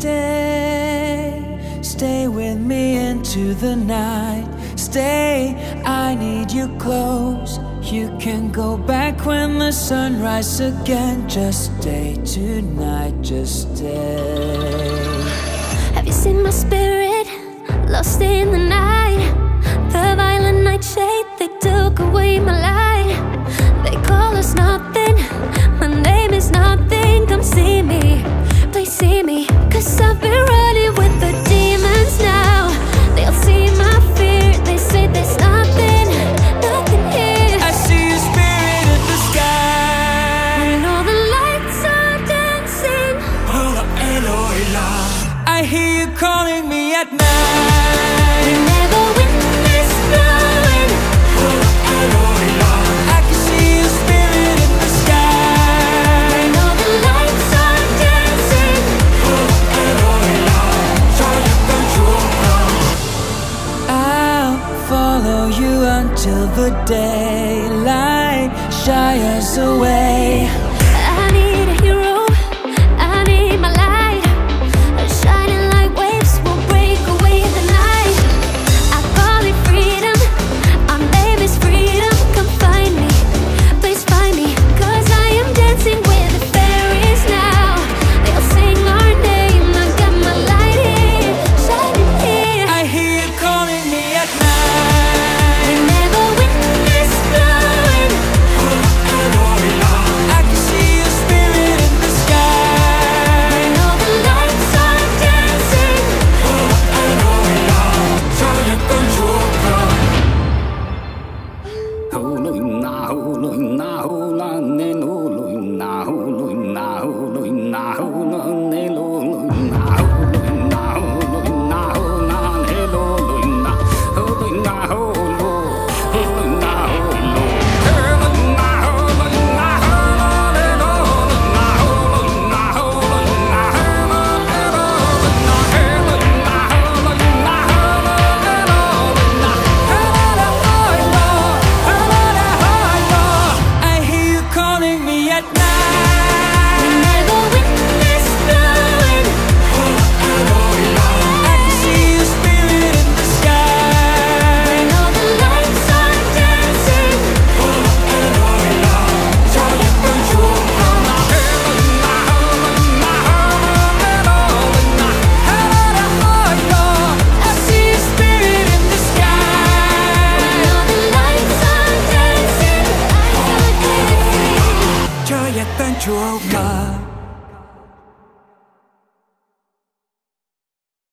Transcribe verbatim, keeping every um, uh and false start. stay, stay with me into the night. Stay, I need you close. You can go back when the sun rises again. Just stay tonight, just stay. Have you seen my spirit lost in the night? The violent nightshade, they took away my light. They call us nothing, my name is nothing. Come see me, please see me, 'cause I've been running with the demons now. They'll see my fear, they say there's nothing, nothing here. I see a spirit in the sky when all the lights are dancing. Hola, Eloi, la. I hear you calling me at night. We never win this blowing. Hola, Eloi, la. I can see a spirit in the sky when all the lights are dancing. Hola, Eloi, la. Try to control now. I'll follow you until the daylight shines away. I need a hero. I need my light. Drove my